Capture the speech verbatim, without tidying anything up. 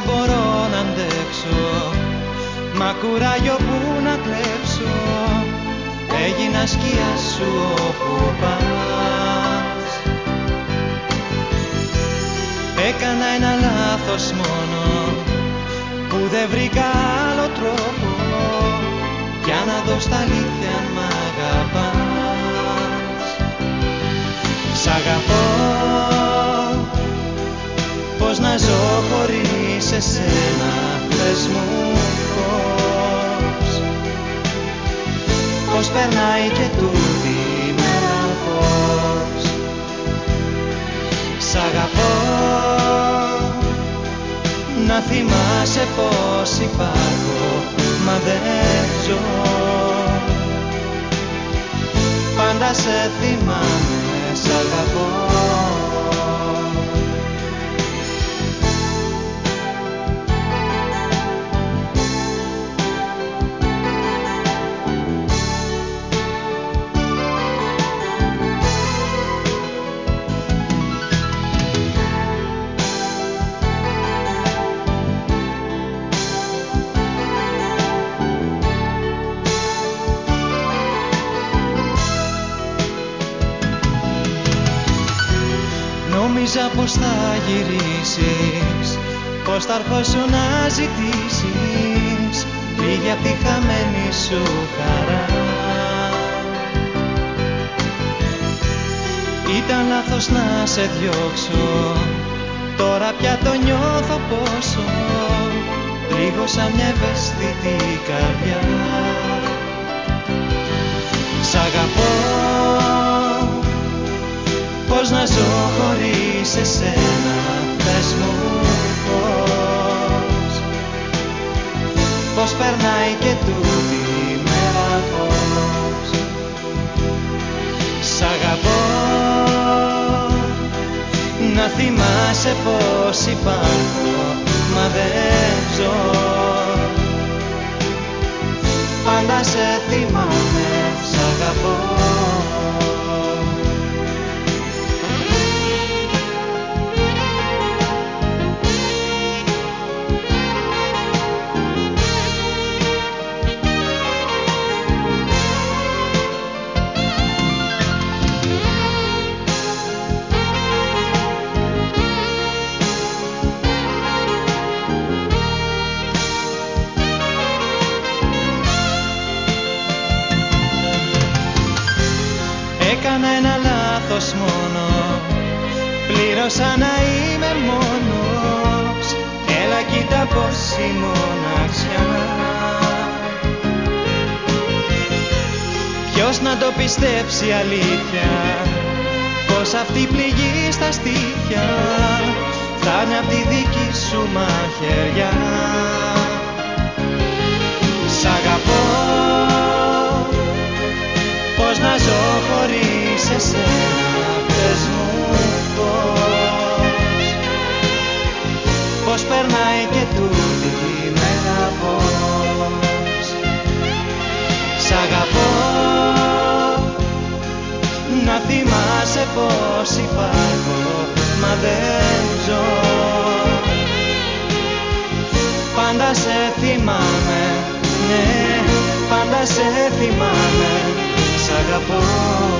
να μπορώ να αντέξω, μα κουράγιο που να κλέψω. Έγινα σκιά σου όπου πας. Έκανα ένα λάθος μόνο που δεν βρήκα άλλο τρόπο για να δω στα αλήθεια αν μ' αγαπάς. Σ' αγαπώ, πώς να ζω χωρίς εσένα, πες μου πώς, πώς περνάει και τούτη η μέρα πώς. Σ' αγαπώ, να θυμάσαι πως υπάρχω, μα δεν ζω, πάντα σε θυμάμαι, σ' αγαπώ. Νόμιζα πως θα γυρίσεις, πως θα έρχεσαι να ζητήσεις λίγη απ' τη χαμένη σου χαρά. Ήταν λάθος να σε διώξω, τώρα πια το νιώθω πόσο πλήγωσα μια ευαίσθητη καρδιά. Σ' αγαπώ, πώς να ζω χωρίς εσένα, πες μου πώς, πώς περνάει και τούτη η μέρα πώς. Σ' αγαπώ, να θυμάσαι πως υπάρχω, μα δεν ζω, πάντα σε θυμάμαι, σ' αγαπώ. Έκανα ένα λάθος μόνο, πλήρωσα να είμαι μόνος, έλα κοίτα πως η μοναξιά. Ποιος να το πιστέψει αλήθεια, πως αυτή η πληγή στα στίχια φτάνει απ' τη δική σου μαχαιριά. Σ' αγαπώ, πώς να ζω χωρίς εσένα, πες μου πώς, πώς περνάει και τούτη τη μέρα πώς. Σ' αγαπώ, να θυμάσαι πως υπάρχω, μα δεν ζω, πάντα σε θυμάμαι, ναι, πάντα σε θυμάμαι, σ' αγαπώ.